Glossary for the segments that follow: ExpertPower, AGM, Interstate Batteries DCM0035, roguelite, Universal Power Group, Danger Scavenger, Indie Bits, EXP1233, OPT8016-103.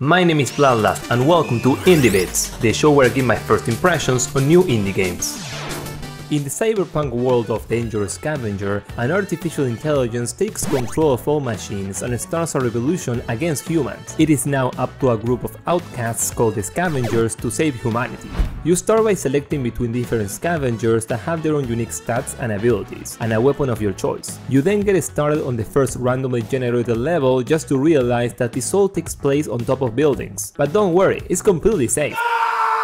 My name is Bloodlust and welcome to Indie Bits, the show where I give my first impressions on new indie games. In the cyberpunk world of Danger Scavenger, an artificial intelligence takes control of all machines and starts a revolution against humans. It is now up to a group of outcasts called the Scavengers to save humanity. You start by selecting between different Scavengers that have their own unique stats and abilities, and a weapon of your choice. You then get started on the first randomly generated level just to realize that this all takes place on top of buildings. But don't worry, it's completely safe.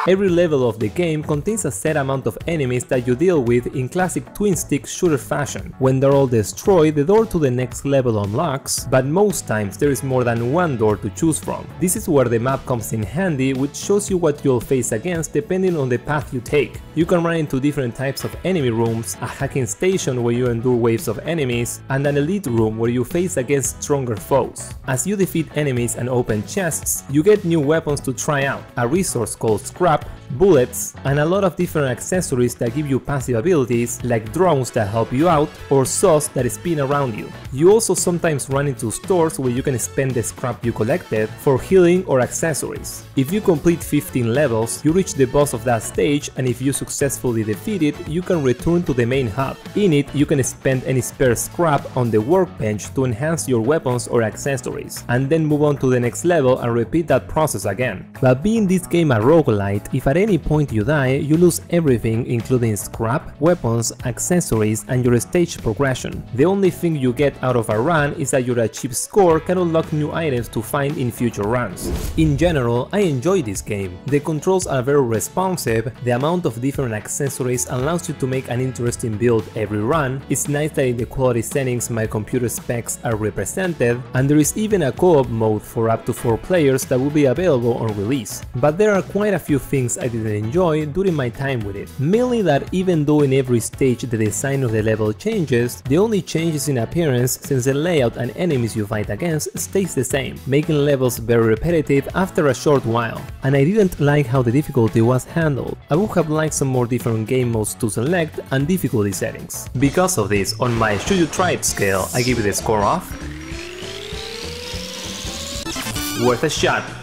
Every level of the game contains a set amount of enemies that you deal with in classic twin-stick shooter fashion. When they're all destroyed, the door to the next level unlocks, but most times there is more than one door to choose from. This is where the map comes in handy, which shows you what you'll face against depending on the path you take. You can run into different types of enemy rooms, a hacking station where you endure waves of enemies, and an elite room where you face against stronger foes. As you defeat enemies and open chests, you get new weapons to try out, a resource called Scrap, bullets, and a lot of different accessories that give you passive abilities like drones that help you out or saws that spin around you. You also sometimes run into stores where you can spend the scrap you collected for healing or accessories. If you complete 15 levels, you reach the boss of that stage, and if you successfully defeat it, you can return to the main hub. In it, you can spend any spare scrap on the workbench to enhance your weapons or accessories, and then move on to the next level and repeat that process again. But being this game a roguelite, if at any point you die, you lose everything including scrap, weapons, accessories, and your stage progression. The only thing you get out of a run is that your achieved score can unlock new items to find in future runs. In general, I enjoy this game. The controls are very responsive, the amount of different accessories allows you to make an interesting build every run, it's nice that in the quality settings my computer specs are represented, and there is even a co-op mode for up to 4 players that will be available on release. But there are quite a few things I didn't enjoy during my time with it. Mainly that even though in every stage the design of the level changes, the only changes in appearance, since the layout and enemies you fight against stays the same, making levels very repetitive after a short while. And I didn't like how the difficulty was handled. I would have liked some more different game modes to select and difficulty settings. Because of this, on my Should You Try It scale, I give it a score of worth a shot.